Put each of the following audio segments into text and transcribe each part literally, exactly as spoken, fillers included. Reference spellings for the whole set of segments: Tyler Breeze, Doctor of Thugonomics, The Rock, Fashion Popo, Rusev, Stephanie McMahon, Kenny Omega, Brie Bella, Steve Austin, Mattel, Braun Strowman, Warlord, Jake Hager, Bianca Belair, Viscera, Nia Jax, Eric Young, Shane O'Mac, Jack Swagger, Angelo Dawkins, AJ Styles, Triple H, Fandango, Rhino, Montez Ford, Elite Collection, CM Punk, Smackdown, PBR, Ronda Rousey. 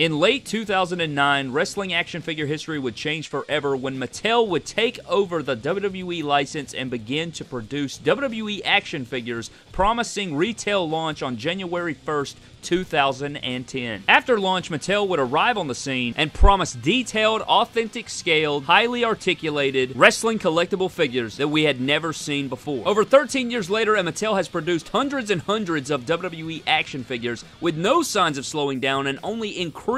In late two thousand nine, wrestling action figure history would change forever when Mattel would take over the W W E license and begin to produce W W E action figures, promising retail launch on January first, two thousand ten. After launch, Mattel would arrive on the scene and promise detailed, authentic, scaled, highly articulated wrestling collectible figures that we had never seen before. Over thirteen years later, and Mattel has produced hundreds and hundreds of W W E action figures with no signs of slowing down and only increasing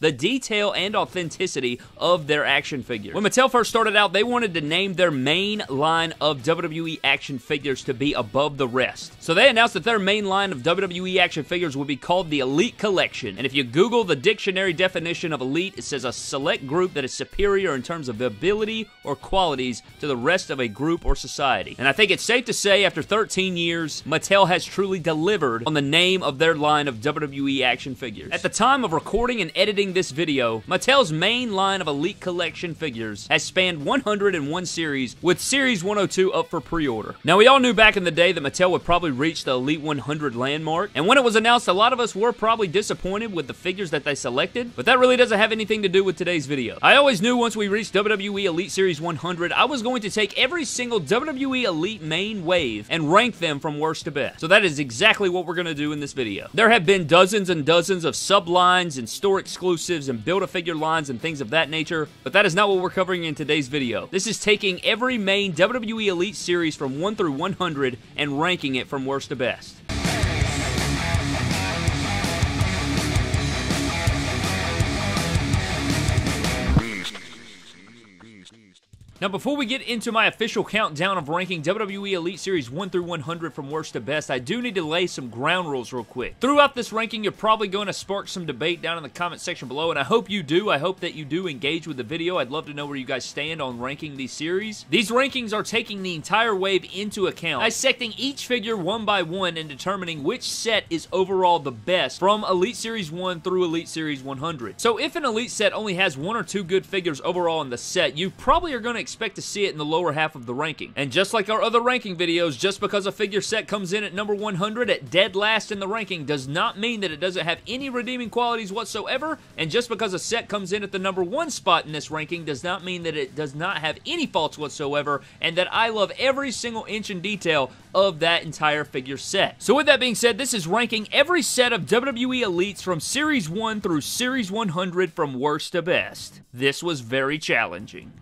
the detail and authenticity of their action figures. When Mattel first started out, they wanted to name their main line of W W E action figures to be above the rest. So they announced that their main line of W W E action figures would be called the Elite Collection, and if you Google the dictionary definition of elite, it says a select group that is superior in terms of ability or qualities to the rest of a group or society. And I think it's safe to say, after thirteen years, Mattel has truly delivered on the name of their line of W W E action figures. At the time of recording and editing this video, Mattel's main line of Elite Collection figures has spanned one hundred and one series, with Series one oh two up for pre-order. Now, we all knew back in the day that Mattel would probably reach the Elite one hundred landmark, and when it was announced, a lot of us were probably disappointed with the figures that they selected, but that really doesn't have anything to do with today's video. I always knew once we reached W W E Elite Series one hundred, I was going to take every single W W E Elite main wave and rank them from worst to best. So that is exactly what we're going to do in this video. There have been dozens and dozens of sub-lines and store exclusives and build-a-figure lines and things of that nature, but that is not what we're covering in today's video. This is taking every main W W E Elite Series from one through one hundred and ranking it from worst to best. Now, before we get into my official countdown of ranking W W E Elite Series one through one hundred from worst to best, I do need to lay some ground rules real quick. Throughout this ranking, you're probably going to spark some debate down in the comment section below, and I hope you do. I hope that you do engage with the video. I'd love to know where you guys stand on ranking these series. These rankings are taking the entire wave into account, dissecting each figure one by one and determining which set is overall the best from Elite Series one through Elite Series one hundred. So if an Elite set only has one or two good figures overall in the set, you probably are going to expect to see it in the lower half of the ranking. And just like our other ranking videos, just because a figure set comes in at number one hundred at dead last in the ranking does not mean that it doesn't have any redeeming qualities whatsoever, and just because a set comes in at the number one spot in this ranking does not mean that it does not have any faults whatsoever, and that I love every single inch and detail of that entire figure set. So with that being said, this is ranking every set of W W E Elites from Series one through Series one hundred from worst to best. This was very challenging.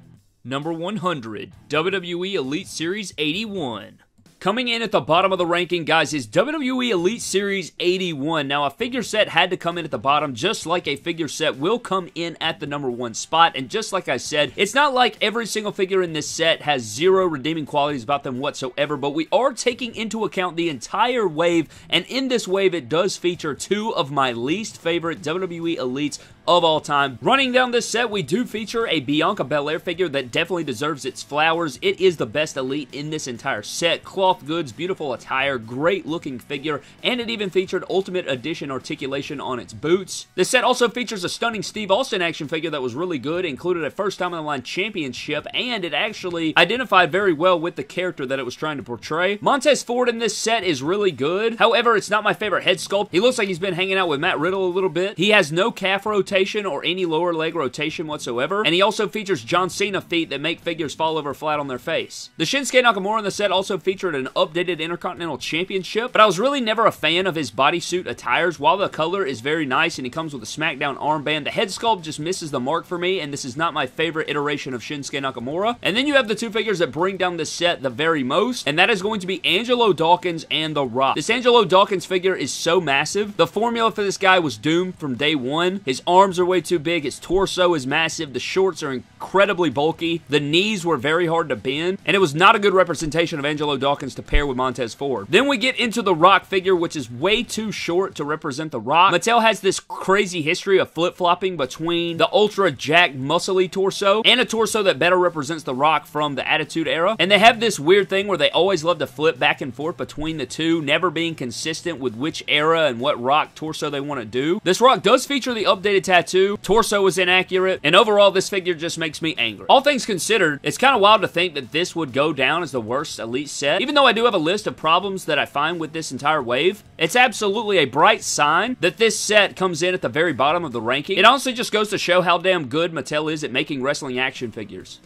Number one hundred, W W E Elite Series eighty-one. Coming in at the bottom of the ranking, guys, is W W E Elite Series eighty-one. Now, a figure set had to come in at the bottom, just like a figure set will come in at the number one spot. And just like I said, it's not like every single figure in this set has zero redeeming qualities about them whatsoever, but we are taking into account the entire wave, and in this wave, it does feature two of my least favorite W W E Elites of all time. Running down this set, we do feature a Bianca Belair figure that definitely deserves its flowers. It is the best Elite in this entire set. Cloth goods, beautiful attire, great looking figure, and it even featured Ultimate Edition articulation on its boots. The set also features a stunning Steve Austin action figure that was really good, included a first time on the line championship, and it actually identified very well with the character that it was trying to portray. Montez Ford in this set is really good. However, it's not my favorite head sculpt. He looks like he's been hanging out with Matt Riddle a little bit. He has no calf rotation or any lower leg rotation whatsoever, and he also features John Cena feet that make figures fall over flat on their face. The Shinsuke Nakamura in the set also featured an updated Intercontinental Championship, but I was really never a fan of his bodysuit attires. While the color is very nice and he comes with a SmackDown armband, the head sculpt just misses the mark for me, and this is not my favorite iteration of Shinsuke Nakamura. And then you have the two figures that bring down this set the very most, and that is going to be Angelo Dawkins and The Rock. This Angelo Dawkins figure is so massive. The formula for this guy was doomed from day one. His arm Arms are way too big, his torso is massive, the shorts are incredibly bulky, the knees were very hard to bend, and it was not a good representation of Angelo Dawkins to pair with Montez Ford. Then we get into the Rock figure, which is way too short to represent the Rock. Mattel has this crazy history of flip-flopping between the ultra-jacked, muscly torso and a torso that better represents the Rock from the Attitude Era, and they have this weird thing where they always love to flip back and forth between the two, never being consistent with which era and what Rock torso they want to do. This Rock does feature the updated tattoo, torso was inaccurate, and overall this figure just makes me angry. All things considered, it's kind of wild to think that this would go down as the worst Elite set. Even though I do have a list of problems that I find with this entire wave, it's absolutely a bright sign that this set comes in at the very bottom of the ranking. It honestly just goes to show how damn good Mattel is at making wrestling action figures.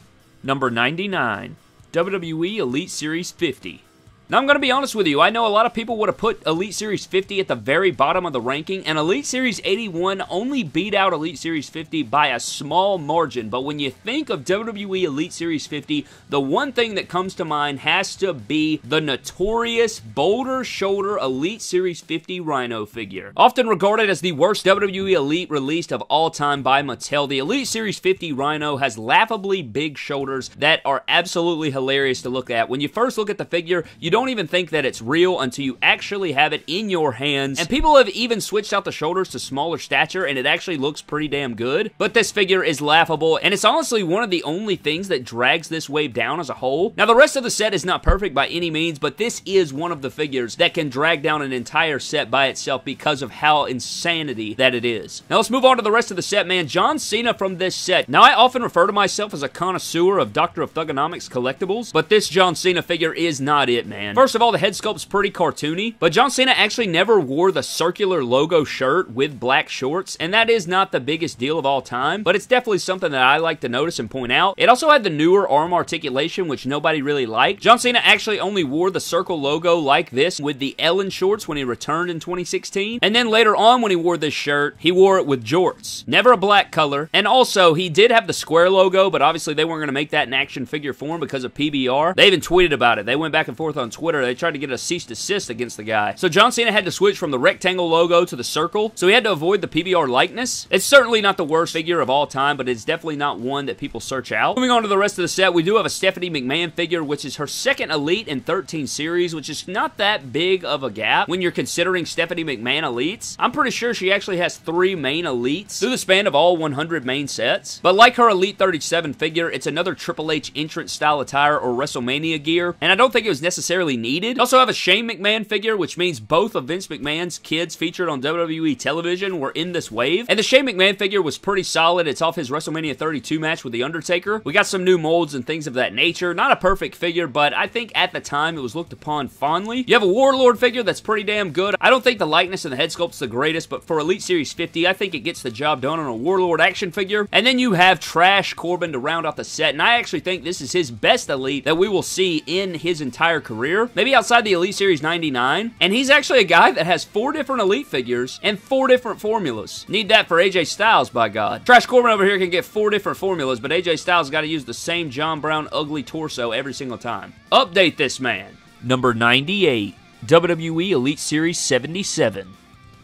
Number ninety-nine, W W E Elite Series fifty. Now, I'm going to be honest with you. I know a lot of people would have put Elite Series fifty at the very bottom of the ranking, and Elite Series eighty-one only beat out Elite Series fifty by a small margin. But when you think of W W E Elite Series fifty, the one thing that comes to mind has to be the notorious Boulder Shoulder Elite Series fifty Rhino figure. Often regarded as the worst W W E Elite released of all time by Mattel, the Elite Series fifty Rhino has laughably big shoulders that are absolutely hilarious to look at. When you first look at the figure, you don't even think that it's real until you actually have it in your hands. And people have even switched out the shoulders to smaller stature, and it actually looks pretty damn good. But this figure is laughable, and it's honestly one of the only things that drags this wave down as a whole. Now, the rest of the set is not perfect by any means, but this is one of the figures that can drag down an entire set by itself because of how insanity that it is. Now, let's move on to the rest of the set, man. John Cena from this set. Now, I often refer to myself as a connoisseur of Doctor of Thugonomics collectibles, but this John Cena figure is not it, man. First of all, the head sculpt's pretty cartoony, but John Cena actually never wore the circular logo shirt with black shorts, and that is not the biggest deal of all time, but it's definitely something that I like to notice and point out. It also had the newer arm articulation, which nobody really liked. John Cena actually only wore the circle logo like this with the Ellen shorts when he returned in twenty sixteen, and then later on when he wore this shirt, he wore it with jorts. Never a black color, and also he did have the square logo, but obviously they weren't going to make that an action figure form because of P B R. They even tweeted about it. They went back and forth on Twitter. They tried to get a cease desist against the guy. So John Cena had to switch from the rectangle logo to the circle, so he had to avoid the P B R likeness. It's certainly not the worst figure of all time, but it's definitely not one that people search out. Moving on to the rest of the set, we do have a Stephanie McMahon figure, which is her second Elite in thirteen series, which is not that big of a gap when you're considering Stephanie McMahon Elites. I'm pretty sure she actually has three main Elites through the span of all one hundred main sets. But like her Elite thirty-seven figure, it's another Triple H entrance style attire or WrestleMania gear, and I don't think it was necessarily needed. Also have a Shane McMahon figure, which means both of Vince McMahon's kids featured on W W E television were in this wave. And the Shane McMahon figure was pretty solid. It's off his WrestleMania thirty-two match with The Undertaker. We got some new molds and things of that nature. Not a perfect figure, but I think at the time it was looked upon fondly. You have a Warlord figure that's pretty damn good. I don't think the likeness and the head sculpt's the greatest, but for Elite Series fifty, I think it gets the job done on a Warlord action figure. And then you have Trash Corbin to round off the set, and I actually think this is his best Elite that we will see in his entire career. Maybe outside the Elite Series ninety-nine. And he's actually a guy that has four different Elite figures and four different formulas. Need that for A J Styles, by God. Trash Corbin over here can get four different formulas, but A J Styles got to use the same John Brown ugly torso every single time. Update this man. Number ninety-eight, W W E Elite Series seventy-seven.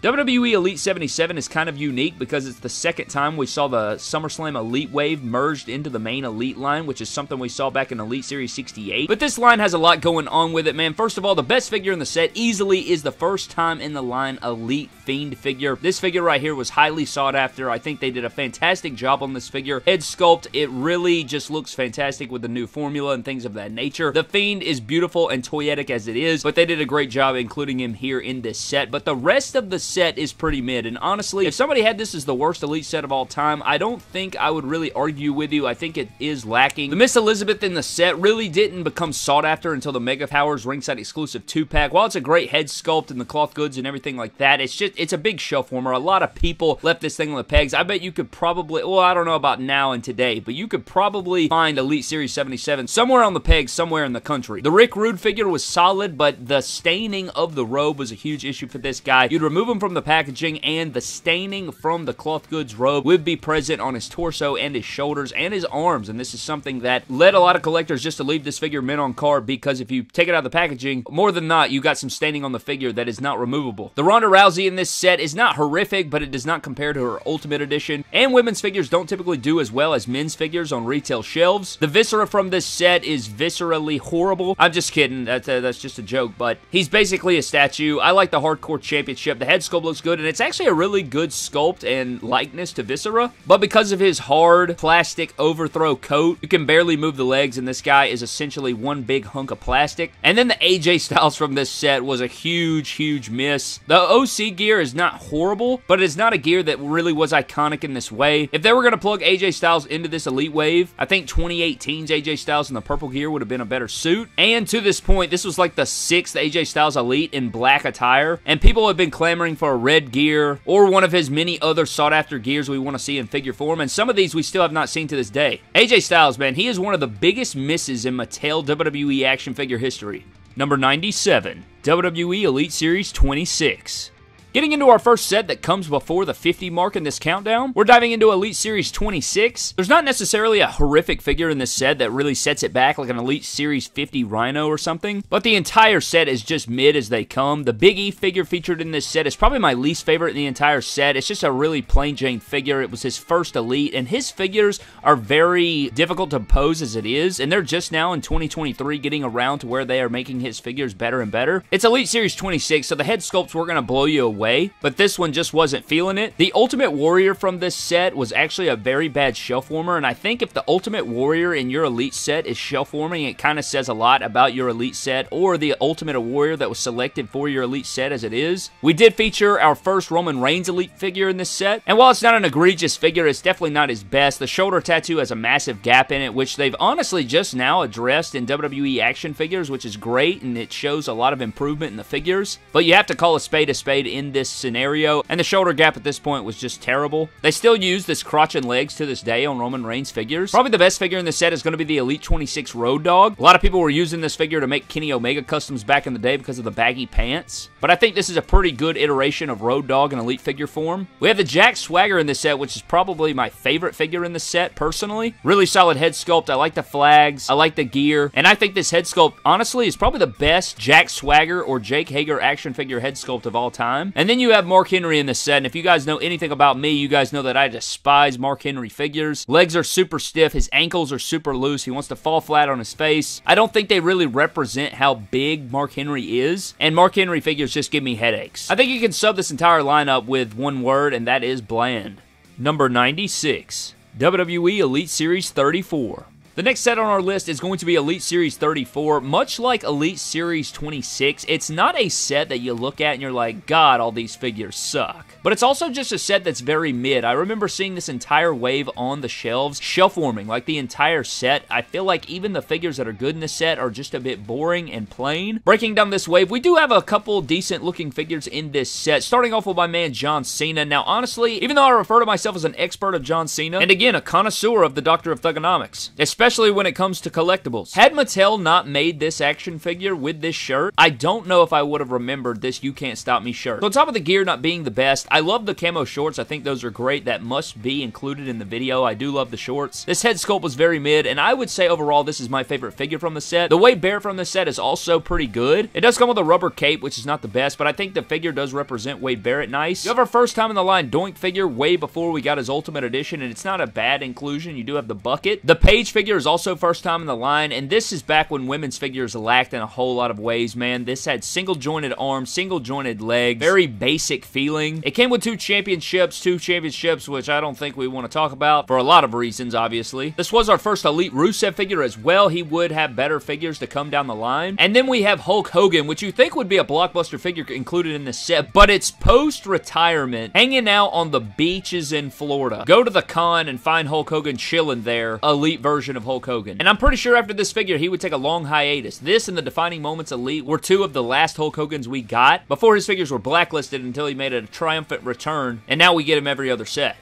W W E Elite seventy-seven is kind of unique because it's the second time we saw the SummerSlam Elite wave merged into the main Elite line, which is something we saw back in Elite Series sixty-eight. But this line has a lot going on with it, man. First of all, the best figure in the set easily is the first time in the line Elite Fiend figure. This figure right here was highly sought after. I think they did a fantastic job on this figure. Head sculpt, it really just looks fantastic with the new formula and things of that nature. The Fiend is beautiful and toyetic as it is, but they did a great job including him here in this set. But the rest of the set is pretty mid, and honestly, if somebody had this as the worst Elite set of all time, I don't think I would really argue with you. I think it is lacking. The Miss Elizabeth in the set really didn't become sought after until the Mega Powers ringside exclusive two-pack. While it's a great head sculpt and the cloth goods and everything like that, it's just, it's a big shelf warmer. A lot of people left this thing on the pegs. I bet you could probably, well, I don't know about now and today, but you could probably find Elite Series seventy-seven somewhere on the pegs, somewhere in the country. The Rick Rude figure was solid, but the staining of the robe was a huge issue for this guy. You'd remove him from the packaging, and the staining from the cloth goods robe would be present on his torso and his shoulders and his arms, and this is something that led a lot of collectors just to leave this figure mint on card, because if you take it out of the packaging, more than not, you got some staining on the figure that is not removable. The Ronda Rousey in this set is not horrific, but it does not compare to her Ultimate Edition, and women's figures don't typically do as well as men's figures on retail shelves. The Viscera from this set is viscerally horrible. I'm just kidding. That's, a, that's just a joke, but he's basically a statue. I like the Hardcore Championship. The head sculpt looks good, and it's actually a really good sculpt and likeness to Viscera, but because of his hard plastic overthrow coat, you can barely move the legs, and this guy is essentially one big hunk of plastic. And then the A J Styles from this set was a huge, huge miss. The O C gear is not horrible, but it's not a gear that really was iconic in this way. If they were going to plug A J Styles into this Elite Wave, I think twenty eighteen's A J Styles in the purple gear would have been a better suit. And to this point, this was like the sixth A J Styles Elite in black attire, and people have been clamoring for a red gear or one of his many other sought-after gears we want to see in figure form, and some of these we still have not seen to this day. A J Styles, man, he is one of the biggest misses in Mattel W W E action figure history. Number ninety-seven, W W E Elite Series twenty-six. Getting into our first set that comes before the fifty mark in this countdown, we're diving into Elite Series twenty-six. There's not necessarily a horrific figure in this set that really sets it back like an Elite Series fifty Rhino or something, but the entire set is just mid as they come. The Big E figure featured in this set is probably my least favorite in the entire set. It's just a really plain Jane figure. It was his first Elite, and his figures are very difficult to pose as it is, and they're just now in twenty twenty-three getting around to where they are making his figures better and better. It's Elite Series twenty-six, so the head sculpts were going to blow you away. Way, but this one just wasn't feeling it. The Ultimate Warrior from this set was actually a very bad shelf warmer, and I think if the Ultimate Warrior in your Elite set is shelf warming, it kind of says a lot about your Elite set, or the Ultimate Warrior that was selected for your Elite set as it is. We did feature our first Roman Reigns Elite figure in this set, and while it's not an egregious figure, it's definitely not his best. The shoulder tattoo has a massive gap in it, which they've honestly just now addressed in W W E action figures, which is great, and it shows a lot of improvement in the figures, but you have to call a spade a spade in this scenario, and the shoulder gap at this point was just terrible. They still use this crotch and legs to this day on Roman Reigns figures. Probably the best figure in the set is going to be the Elite twenty-six Road Dog. A lot of people were using this figure to make Kenny Omega customs back in the day because of the baggy pants, but I think this is a pretty good iteration of Road Dog in Elite figure form. We have the Jack Swagger in this set, which is probably my favorite figure in the set personally. Really solid head sculpt. I like the flags. I like the gear, and I think this head sculpt honestly is probably the best Jack Swagger or Jake Hager action figure head sculpt of all time. And then you have Mark Henry in the set, and if you guys know anything about me, you guys know that I despise Mark Henry figures. Legs are super stiff, his ankles are super loose, he wants to fall flat on his face. I don't think they really represent how big Mark Henry is, and Mark Henry figures just give me headaches. I think you can sub this entire lineup with one word, and that is bland. Number ninety-six, W W E Elite Series thirty-four. The next set on our list is going to be Elite Series thirty-four. Much like Elite Series twenty-six, it's not a set that you look at and you're like, God, all these figures suck. But it's also just a set that's very mid. I remember seeing this entire wave on the shelves, shelf warming, like the entire set. I feel like even the figures that are good in this set are just a bit boring and plain. Breaking down this wave, we do have a couple decent looking figures in this set, starting off with my man John Cena. Now, honestly, even though I refer to myself as an expert of John Cena, and again, a connoisseur of the Doctor of Thugonomics, especially Especially when it comes to collectibles. Had Mattel not made this action figure with this shirt, I don't know if I would have remembered this You Can't Stop Me shirt. So on top of the gear not being the best, I love the camo shorts. I think those are great. That must be included in the video. I do love the shorts. This head sculpt was very mid, and I would say overall this is my favorite figure from the set. The Wade Barrett from the set is also pretty good. It does come with a rubber cape, which is not the best, but I think the figure does represent Wade Barrett nice. You have our first time in the line Doink figure way before we got his Ultimate Edition, and it's not a bad inclusion. You do have the bucket. The Page figure is also first time in the line, and this is back when women's figures lacked in a whole lot of ways, man. This had single jointed arms, single jointed legs, very basic feeling. It came with two championships, two championships, which I don't think we want to talk about for a lot of reasons, obviously. This was our first Elite Rusev figure as well. He would have better figures to come down the line. And then we have Hulk Hogan, which you think would be a blockbuster figure included in this set, but it's post-retirement, hanging out on the beaches in Florida. Go to the con and find Hulk Hogan chilling there. Elite version of Of Hulk Hogan. And I'm pretty sure after this figure, he would take a long hiatus. This and the Defining Moments Elite were two of the last Hulk Hogans we got before his figures were blacklisted until he made a triumphant return, and now we get him every other set.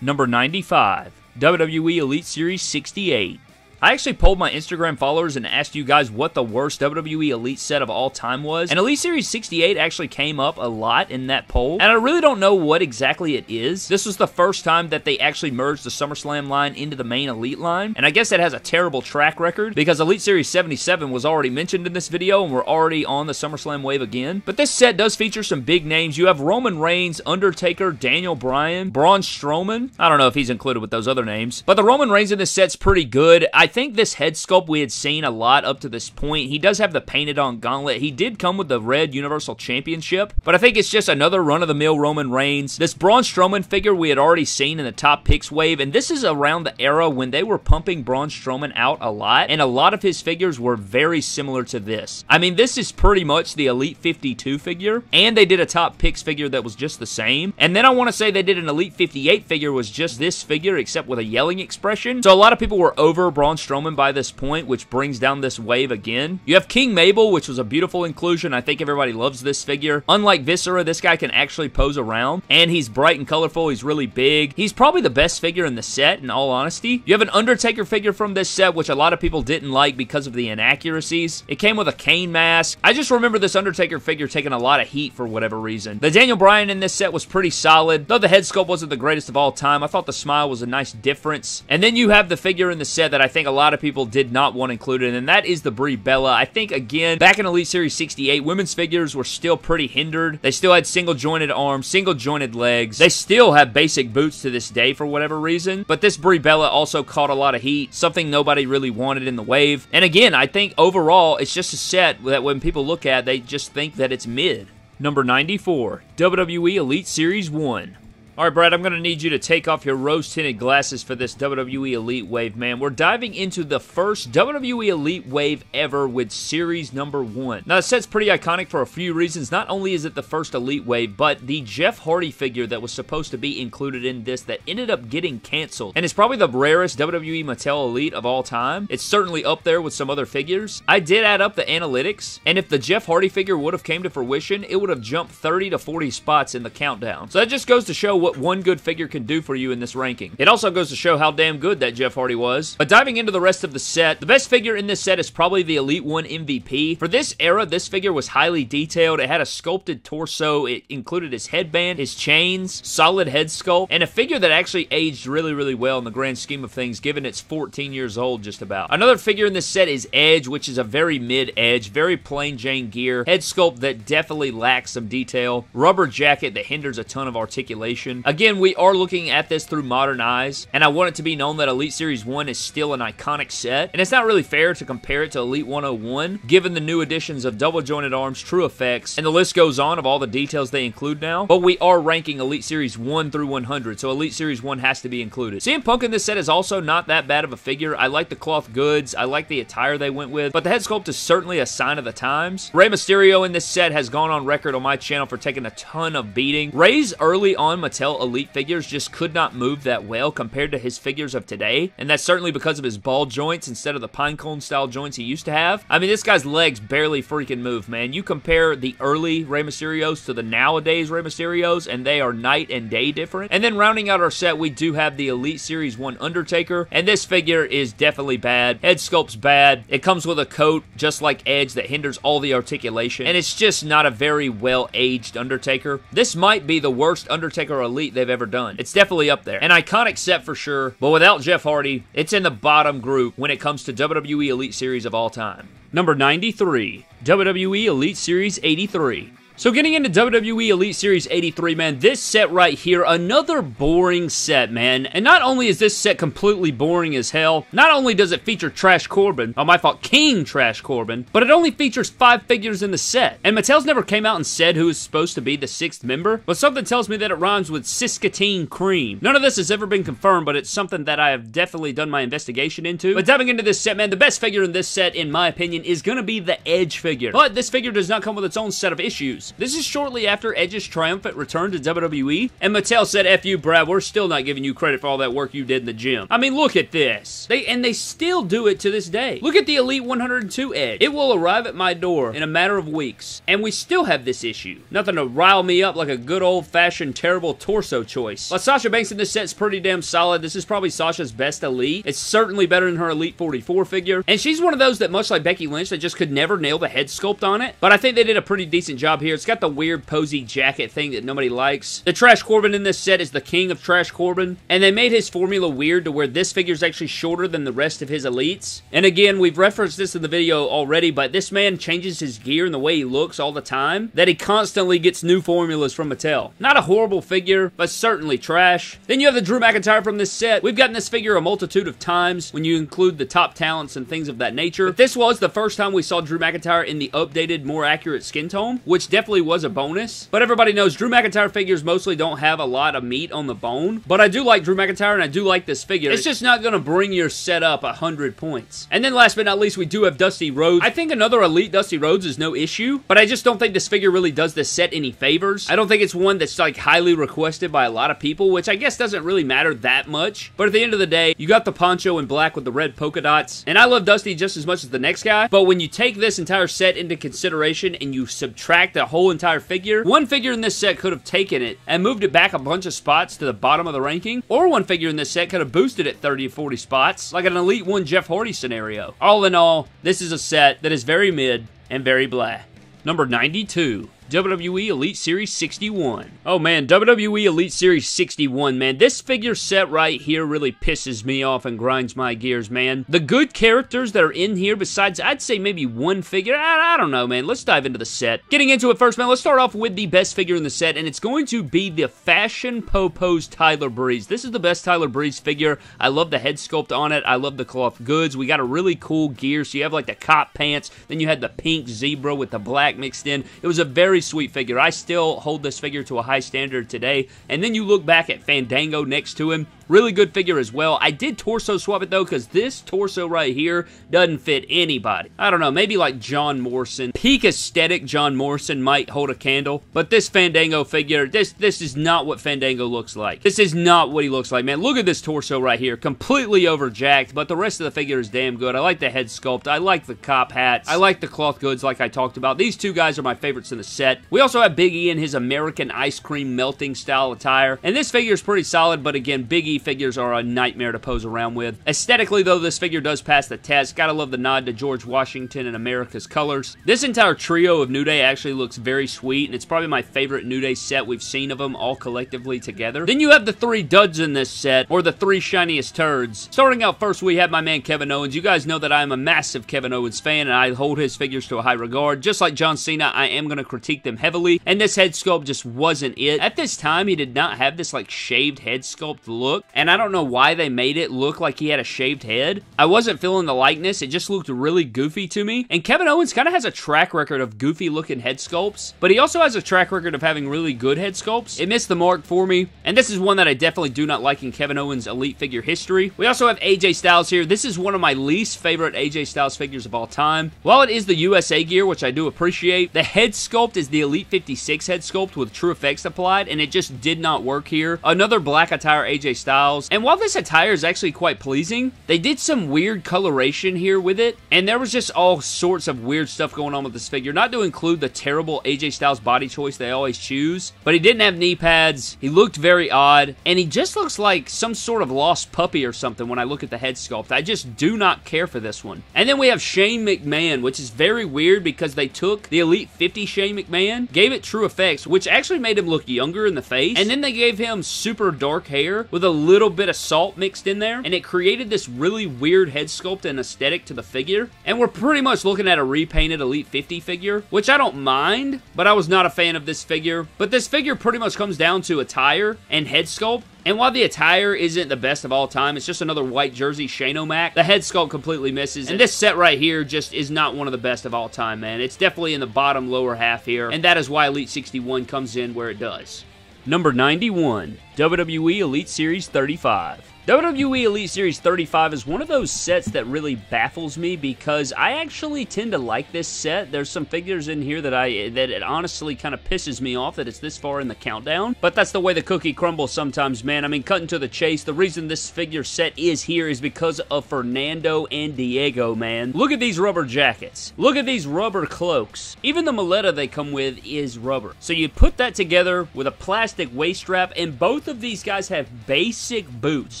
Number ninety-five, W W E Elite Series sixty-eight. I actually polled my Instagram followers and asked you guys what the worst W W E Elite set of all time was, and Elite Series sixty-eight actually came up a lot in that poll, and I really don't know what exactly it is. This was the first time that they actually merged the SummerSlam line into the main Elite line, and I guess it has a terrible track record because Elite Series seventy-seven was already mentioned in this video, and we're already on the SummerSlam wave again. But this set does feature some big names. You have Roman Reigns, Undertaker, Daniel Bryan, Braun Strowman. I don't know if he's included with those other names, but the Roman Reigns in this set's pretty good. I think this head sculpt we had seen a lot up to this point. He does have the painted-on gauntlet. He did come with the red Universal Championship, but I think it's just another run-of-the-mill Roman Reigns. This Braun Strowman figure we had already seen in the top picks wave, and this is around the era when they were pumping Braun Strowman out a lot, and a lot of his figures were very similar to this. I mean, this is pretty much the Elite fifty-two figure, and they did a top picks figure that was just the same. And then I want to say they did an Elite fifty-eight figure was just this figure, except with a yelling expression. So a lot of people were over Braun Strowman by this point, which brings down this wave again. You have King Mabel, which was a beautiful inclusion. I think everybody loves this figure. Unlike Viscera, this guy can actually pose around, and he's bright and colorful. He's really big. He's probably the best figure in the set, in all honesty. You have an Undertaker figure from this set, which a lot of people didn't like because of the inaccuracies. It came with a cane mask. I just remember this Undertaker figure taking a lot of heat for whatever reason. The Daniel Bryan in this set was pretty solid, though the head sculpt wasn't the greatest of all time. I thought the smile was a nice difference. And then you have the figure in the set that I think a lot of people did not want included, and that is the Brie Bella. I think, again, back in Elite Series sixty-eight, women's figures were still pretty hindered. They still had single-jointed arms, single-jointed legs. They still have basic boots to this day for whatever reason, but this Brie Bella also caught a lot of heat, something nobody really wanted in the wave. And again, I think overall, it's just a set that when people look at, they just think that it's mid. Number ninety-four, W W E Elite Series one. All right, Brad, I'm going to need you to take off your rose-tinted glasses for this W W E Elite Wave, man. We're diving into the first W W E Elite Wave ever with series number one. Now, the set's pretty iconic for a few reasons. Not only is it the first Elite Wave, but the Jeff Hardy figure that was supposed to be included in this that ended up getting canceled. And it's probably the rarest W W E Mattel Elite of all time. It's certainly up there with some other figures. I did add up the analytics, and if the Jeff Hardy figure would have came to fruition, it would have jumped thirty to forty spots in the countdown. So that just goes to show what one good figure can do for you in this ranking. It also goes to show how damn good that Jeff Hardy was. But diving into the rest of the set, the best figure in this set is probably the Elite one M V P. For this era, this figure was highly detailed. It had a sculpted torso. It included his headband, his chains, solid head sculpt, and a figure that actually aged really, really well in the grand scheme of things, given it's fourteen years old just about. Another figure in this set is Edge, which is a very mid-Edge, very plain Jane gear, head sculpt that definitely lacks some detail, rubber jacket that hinders a ton of articulation. Again, we are looking at this through modern eyes, and I want it to be known that Elite Series one is still an iconic set, and it's not really fair to compare it to Elite one oh one, given the new additions of double-jointed arms, true effects, and the list goes on of all the details they include now, but we are ranking Elite Series one through one hundred, so Elite Series one has to be included. C M Punk in this set is also not that bad of a figure. I like the cloth goods, I like the attire they went with, but the head sculpt is certainly a sign of the times. Rey Mysterio in this set has gone on record on my channel for taking a ton of beating. Rey's early on Mattel Elite figures just could not move that well compared to his figures of today, and that's certainly because of his ball joints instead of the pinecone style joints he used to have. I mean, this guy's legs barely freaking move, man. You compare the early Rey Mysterios to the nowadays Rey Mysterios, and they are night and day different. And then rounding out our set, we do have the Elite Series one Undertaker, and this figure is definitely bad. Head sculpt's bad. It comes with a coat just like Edge that hinders all the articulation, and it's just not a very well-aged Undertaker. This might be the worst Undertaker Elite Elite they've ever done. It's definitely up there. An iconic set for sure, but without Jeff Hardy, it's in the bottom group when it comes to W W E Elite Series of all time. Number ninety-three, W W E Elite Series eighty-three. So getting into W W E Elite Series eighty-three, man, this set right here, another boring set, man. And not only is this set completely boring as hell, not only does it feature Trash Corbin, oh my fault, King Trash Corbin, but it only features five figures in the set. And Mattel's never came out and said who is supposed to be the sixth member, but something tells me that it rhymes with Siskatine Cream. None of this has ever been confirmed, but it's something that I have definitely done my investigation into. But diving into this set, man, the best figure in this set, in my opinion, is gonna be the Edge figure. But this figure does not come with its own set of issues. This is shortly after Edge's triumphant return to W W E, and Mattel said, F you, Brad, we're still not giving you credit for all that work you did in the gym. I mean, look at this. They And they still do it to this day. Look at the Elite one oh two Edge. It will arrive at my door in a matter of weeks, and we still have this issue. Nothing to rile me up like a good old-fashioned terrible torso choice. But Sasha Banks in this set's pretty damn solid. This is probably Sasha's best Elite. It's certainly better than her Elite forty-four figure, and she's one of those that, much like Becky Lynch, that just could never nail the head sculpt on it, but I think they did a pretty decent job here. here. It's got the weird posy jacket thing that nobody likes. The Trash Corbin in this set is the king of Trash Corbin, and they made his formula weird to where this figure is actually shorter than the rest of his elites. And again, we've referenced this in the video already, but this man changes his gear and the way he looks all the time, that he constantly gets new formulas from Mattel. Not a horrible figure, but certainly trash. Then you have the Drew McIntyre from this set. We've gotten this figure a multitude of times when you include the top talents and things of that nature, but this was the first time we saw Drew McIntyre in the updated, more accurate skin tone, which definitely was a bonus. But everybody knows Drew McIntyre figures mostly don't have a lot of meat on the bone, but I do like Drew McIntyre and I do like this figure. It's just not going to bring your set up one hundred points. And then last but not least, we do have Dusty Rhodes. I think another elite Dusty Rhodes is no issue, but I just don't think this figure really does this set any favors. I don't think it's one that's like highly requested by a lot of people, which I guess doesn't really matter that much. But at the end of the day, you got the poncho in black with the red polka dots, and I love Dusty just as much as the next guy, but when you take this entire set into consideration and you subtract the whole entire figure, one figure in this set could have taken it and moved it back a bunch of spots to the bottom of the ranking, or one figure in this set could have boosted it thirty to forty spots, like an Elite one Jeff Hardy scenario. All in all, this is a set that is very mid and very blah. Number ninety-two. W W E Elite Series sixty-one. Oh man, W W E Elite Series sixty-one, man. This figure set right here really pisses me off and grinds my gears, man. The good characters that are in here, besides, I'd say maybe one figure, I, I don't know, man. Let's dive into the set. Getting into it first, man, let's start off with the best figure in the set, and it's going to be the Fashion Popo's Tyler Breeze. This is the best Tyler Breeze figure. I love the head sculpt on it. I love the cloth goods. We got a really cool gear, so you have like the cop pants, then you had the pink zebra with the black mixed in. It was a very sweet figure. I still hold this figure to a high standard today. And then you look back at Fandango next to him. Really good figure as well. I did torso swap it though, because this torso right here doesn't fit anybody. I don't know, maybe like John Morrison. Peak aesthetic John Morrison might hold a candle, but this Fandango figure, this this is not what Fandango looks like. This is not what he looks like, man. Look at this torso right here. Completely overjacked, but the rest of the figure is damn good. I like the head sculpt. I like the cop hats. I like the cloth goods like I talked about. These two guys are my favorites in the set. We also have Big E in his American ice cream melting style attire, and this figure is pretty solid, but again, Big E figures are a nightmare to pose around with. Aesthetically though, this figure does pass the test. Gotta love the nod to George Washington and America's colors. This entire trio of New Day actually looks very sweet, and it's probably my favorite New Day set we've seen of them all collectively together. Then you have the three duds in this set, or the three shiniest turds. Starting out first, we have my man Kevin Owens. You guys know that I am a massive Kevin Owens fan, and I hold his figures to a high regard. Just like John Cena, I am going to critique them heavily, and this head sculpt just wasn't it. At this time, he did not have this like shaved head sculpt look, and I don't know why they made it look like he had a shaved head. I wasn't feeling the likeness. It just looked really goofy to me. And Kevin Owens kind of has a track record of goofy looking head sculpts, but he also has a track record of having really good head sculpts. It missed the mark for me, and this is one that I definitely do not like in Kevin Owens' elite figure history. We also have A J Styles here. This is one of my least favorite A J Styles figures of all time. While it is the U S A gear, which I do appreciate, the head sculpt is the Elite fifty-six head sculpt with True Effects applied, and it just did not work here. Another black attire A J Styles. Styles. And while this attire is actually quite pleasing, they did some weird coloration here with it, and there was just all sorts of weird stuff going on with this figure. Not to include the terrible A J Styles body choice they always choose, but he didn't have knee pads, he looked very odd, and he just looks like some sort of lost puppy or something when I look at the head sculpt. I just do not care for this one. And then we have Shane McMahon, which is very weird because they took the Elite fifty Shane McMahon, gave it True Effects, which actually made him look younger in the face, and then they gave him super dark hair with a little bit of salt mixed in there, and it created this really weird head sculpt and aesthetic to the figure. And we're pretty much looking at a repainted Elite fifty figure, which I don't mind, but I was not a fan of this figure. But this figure pretty much comes down to attire and head sculpt. And while the attire isn't the best of all time, it's just another white jersey Shane O'Mac, the head sculpt completely misses. And this set right here just is not one of the best of all time, man. It's definitely in the bottom lower half here, and that is why Elite sixty-one comes in where it does. Number ninety-one, W W E Elite Series thirty-five. W W E Elite Series thirty-five is one of those sets that really baffles me because I actually tend to like this set. There's some figures in here that I that it honestly kind of pisses me off that it's this far in the countdown, but that's the way the cookie crumbles sometimes, man. I mean, cutting to the chase, the reason this figure set is here is because of Fernando and Diego, man. Look at these rubber jackets. Look at these rubber cloaks. Even the muleta they come with is rubber. So you put that together with a plastic waist strap, and both both of these guys have basic boots.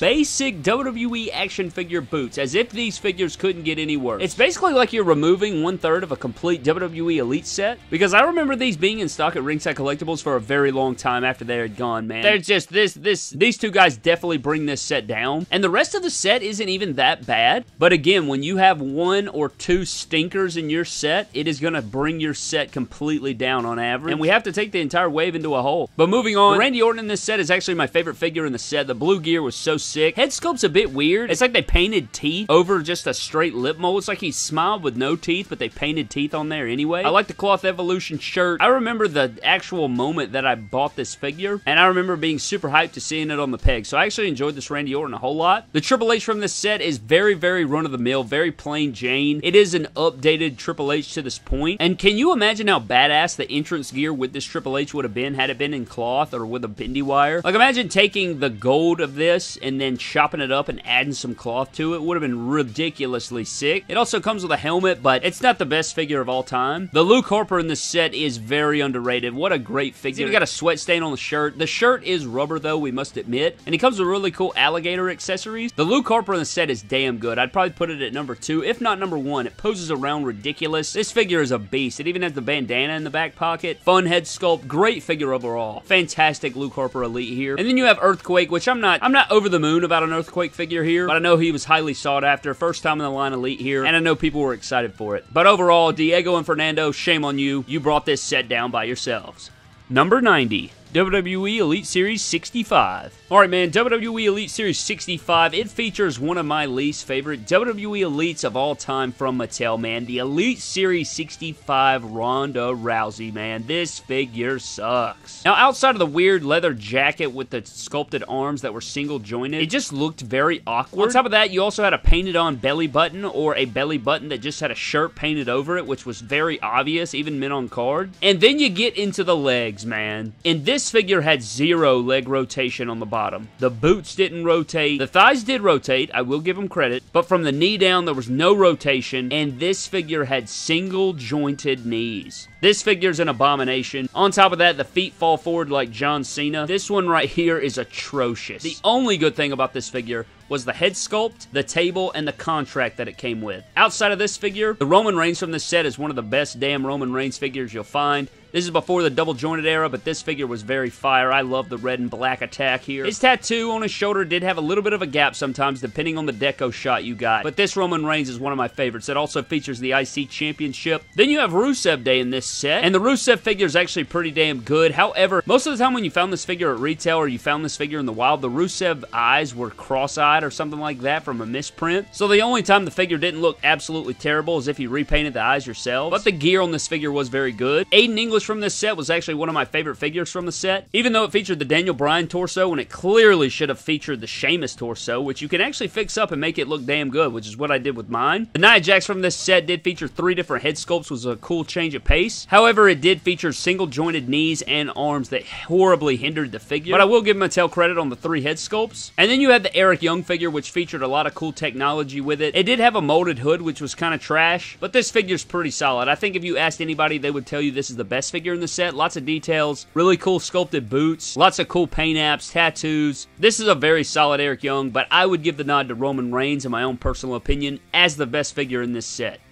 Basic W W E action figure boots, as if these figures couldn't get any worse. It's basically like you're removing one-third of a complete W W E Elite set, because I remember these being in stock at Ringside Collectibles for a very long time after they had gone, man. They're just this, this, these two guys definitely bring this set down, and the rest of the set isn't even that bad, but again, when you have one or two stinkers in your set, it is going to bring your set completely down on average, and we have to take the entire wave into a hole. But moving on, Randy Orton in this set is actually my favorite figure in the set. The blue gear was so sick. Head sculpt's a bit weird. It's like they painted teeth over just a straight lip mold. It's like he smiled with no teeth, but they painted teeth on there anyway. I like the Cloth Evolution shirt. I remember the actual moment that I bought this figure, and I remember being super hyped to seeing it on the peg, so I actually enjoyed this Randy Orton a whole lot. The Triple H from this set is very, very run-of-the-mill, very plain Jane. It is an updated Triple H to this point, and can you imagine how badass the entrance gear with this Triple H would have been had it been in cloth or with a bendy wire? Like, imagine taking the gold of this and then chopping it up and adding some cloth to it. Would have been ridiculously sick. It also comes with a helmet, but it's not the best figure of all time. The Luke Harper in this set is very underrated. What a great figure. He's even got a sweat stain on the shirt. The shirt is rubber, though, we must admit, and he comes with really cool alligator accessories. The Luke Harper in the set is damn good. I'd probably put it at number two, if not number one. It poses around ridiculous. This figure is a beast. It even has the bandana in the back pocket. Fun head sculpt. Great figure overall. Fantastic Luke Harper Elite here. And then you have Earthquake, which I'm not, I'm not over the moon about an Earthquake figure here, but I know he was highly sought after. First time in the line Elite here, and I know people were excited for it. But overall, Diego and Fernando, shame on you. You brought this set down by yourselves. Number ninety. W W E Elite Series sixty-five. Alright, man, W W E Elite Series sixty-five, it features one of my least favorite W W E Elites of all time from Mattel, man. The Elite Series sixty-five Ronda Rousey, man. This figure sucks. Now, outside of the weird leather jacket with the sculpted arms that were single jointed, it just looked very awkward. On top of that, you also had a painted on belly button, or a belly button that just had a shirt painted over it, which was very obvious, even meant on card. And then you get into the legs, man. And this This figure had zero leg rotation on the bottom. The boots didn't rotate. The thighs did rotate, I will give them credit, but from the knee down there was no rotation, and this figure had single jointed knees. This figure's an abomination. On top of that, the feet fall forward like John Cena. This one right here is atrocious. The only good thing about this figure was the head sculpt, the table, and the contract that it came with. Outside of this figure, the Roman Reigns from this set is one of the best damn Roman Reigns figures you'll find. This is before the double-jointed era, but this figure was very fire. I love the red and black attack here. His tattoo on his shoulder did have a little bit of a gap sometimes, depending on the deco shot you got. But this Roman Reigns is one of my favorites. It also features the I C Championship. Then you have Rusev Day in this set, and the Rusev figure is actually pretty damn good. However, most of the time when you found this figure at retail or you found this figure in the wild, the Rusev eyes were cross-eyed or something like that from a misprint. So the only time the figure didn't look absolutely terrible is if you repainted the eyes yourself. But the gear on this figure was very good. Aiden English from this set was actually one of my favorite figures from the set, even though it featured the Daniel Bryan torso when it clearly should have featured the Sheamus torso, which you can actually fix up and make it look damn good, which is what I did with mine. The Nia Jax from this set did feature three different head sculpts, was a cool change of pace. However, it did feature single jointed knees and arms that horribly hindered the figure, but I will give Mattel credit on the three head sculpts. And then you had the Eric Young figure, which featured a lot of cool technology with it. It did have a molded hood, which was kind of trash, but this figure's pretty solid. I think if you asked anybody, they would tell you this is the best Best figure in the set. Lots of details, really cool sculpted boots, lots of cool paint apps, tattoos. This is a very solid Eric Young, but I would give the nod to Roman Reigns, in my own personal opinion, as the best figure in this set.